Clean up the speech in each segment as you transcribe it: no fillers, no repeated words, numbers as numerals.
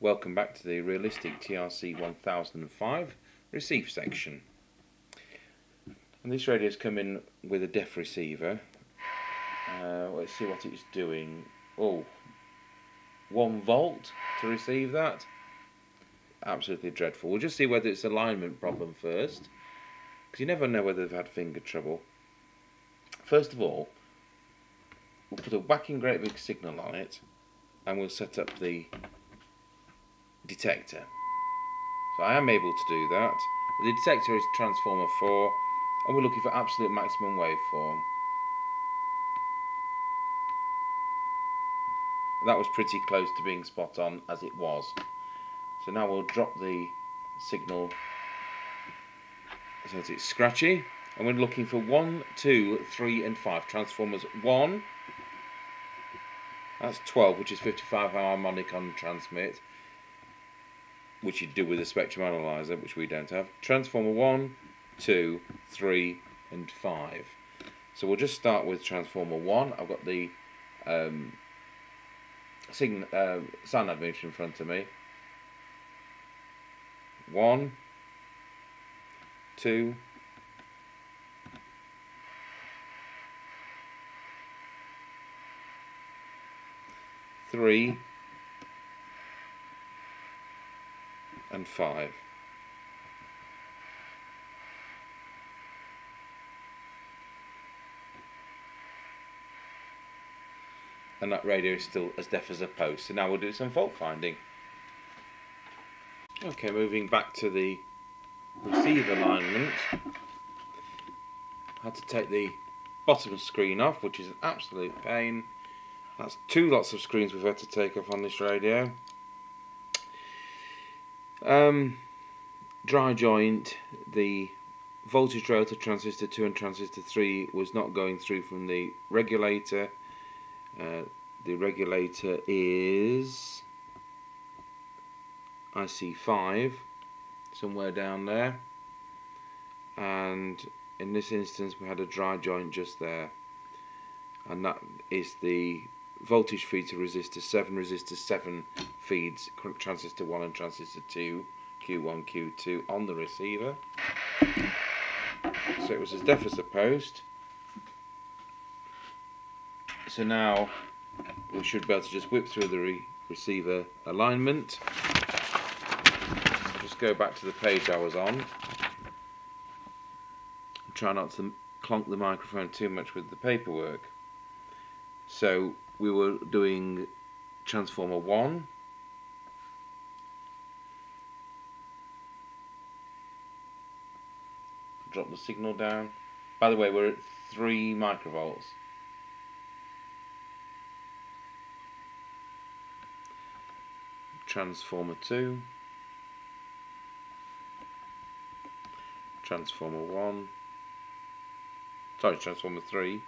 Welcome back to the Realistic TRC1005 receive section. And this radio's come in with a DEF receiver. Let's see what it's doing. Oh, 1 volt to receive that. Absolutely dreadful. We'll just see whether it's alignment problem first, because you never know whether they've had finger trouble. First of all, we'll put a whacking great big signal on it, and we'll set up the detector. So I am able to do that. The detector is transformer 4, and we're looking for absolute maximum waveform. That was pretty close to being spot on as it was. So now we'll drop the signal so that it's scratchy, and we're looking for 1, 2, 3 and 5 transformers. 1, that's 12, which is 55 harmonic on transmit, which you do with a spectrum analyzer, which we don't have. Transformer 1, 2, 3 and 5. So we'll just start with transformer 1. I've got the sign admeter in front of me. 1, 2, 3 and 5. And that radio is still as deaf as a post. So now we'll do some fault finding. Okay, moving back to the receive alignment. I had to take the bottom screen off, which is an absolute pain. That's 2 lots of screens we've had to take off on this radio. Dry joint, the voltage rail to transistor 2 and transistor 3 was not going through from the regulator. The regulator is IC5, somewhere down there, and in this instance we had a dry joint just there, and that is the voltage feed to resistor 7. Resistor 7 feeds transistor 1 and transistor 2, Q1, Q2 on the receiver. So it was as deaf as a post. So now we should be able to just whip through the receiver alignment. Just go back to the page I was on. Try not to clonk the microphone too much with the paperwork. So we were doing transformer 1, drop the signal down. By the way, we're at 3 microvolts. Transformer 2, transformer 1, sorry, transformer 3,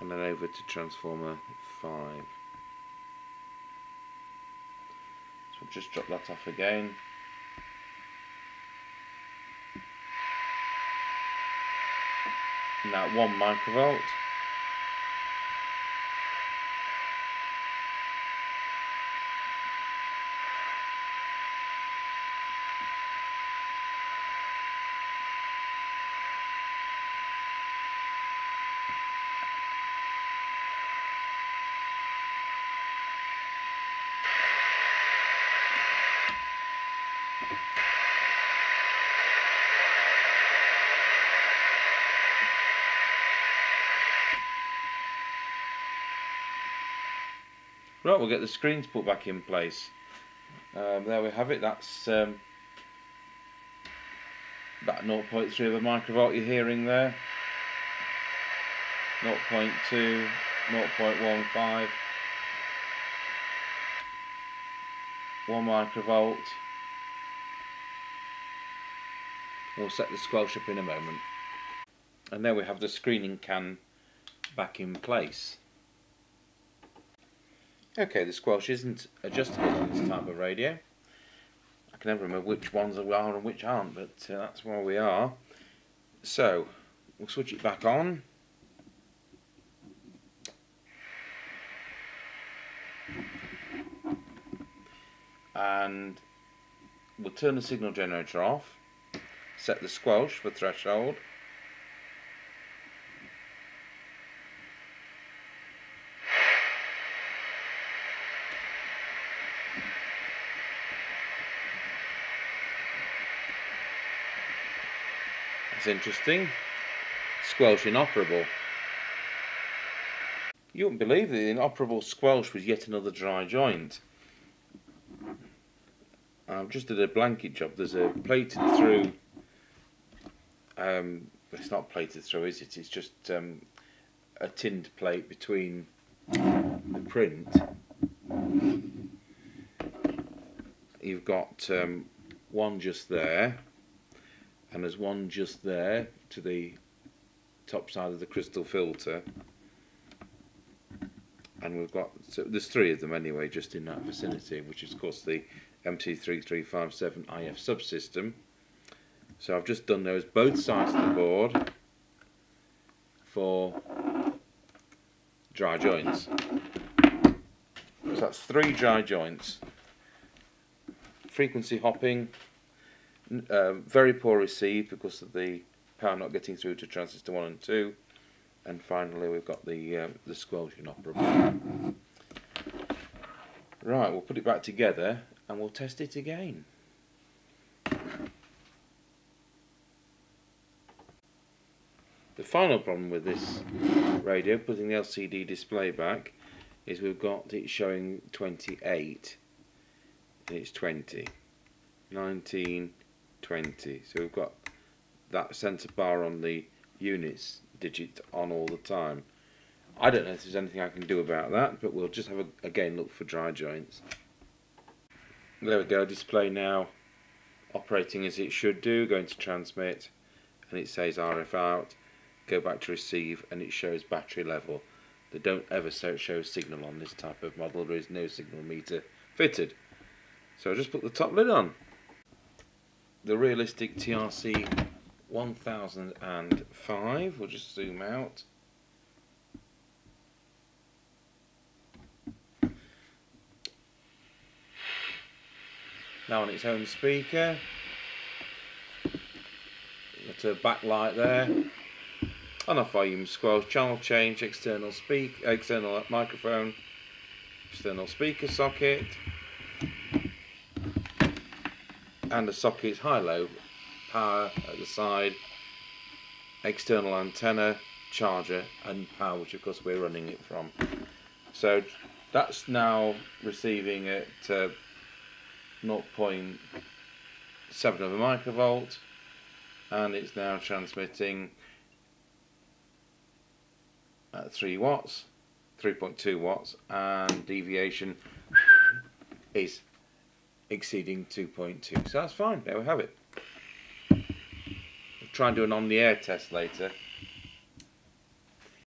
and then over to transformer 5. So we'll just drop that off again. Now 1 microvolt. Right, we'll get the screens put back in place. There we have it. That's that 0.3 of a microvolt you're hearing there. 0.2, 0.15, 1 microvolt. We'll set the squelch up in a moment. And there we have the screening can back in place. Okay, the squelch isn't adjustable on this type of radio. I can never remember which ones are and which aren't, but that's where we are. So, we'll switch it back on. And we'll turn the signal generator off, set the squelch for threshold, that's interesting, squelch inoperable. You wouldn't believe that the inoperable squelch was yet another dry joint. I've just did a blanket job. There's a plated through, it's not plated through, is it? It's just a tinned plate between the print. You've got one just there, and there's one just there to the top side of the crystal filter. And we've got, so there's three of them anyway, just in that vicinity, which is of course the MT3357IF subsystem. So I've just done those both sides of the board for dry joints. So that's three dry joints. Frequency hopping, very poor receive because of the power not getting through to transistor 1 and 2. And finally we've got the squelch inoperable. Right, we'll put it back together and we'll test it again. The final problem with this radio, putting the LCD display back, is we've got it showing 28 and it's 20, 19, 20. So we've got that centre bar on the units digit on all the time. I don't know if there's anything I can do about that, but we'll just have a, again, look for dry joints. There we go, display now operating as it should do, going to transmit, and it says RF out, go back to receive, and it shows battery level. They don't ever show signal on this type of model. There is no signal meter fitted. So I'll just put the top lid on. The Realistic TRC1005, we'll just zoom out. Now on its own speaker, got a backlight there, on off volume squelch, channel change, external microphone, external speaker socket, and the socket's high-low power at the side, external antenna, charger and power, which of course we're running it from. So that's now receiving at 0.7 of a microvolt, and it's now transmitting at 3.2 watts, and deviation is exceeding 2.2, so that's fine, there we have it. We'll try and do an on-the-air test later.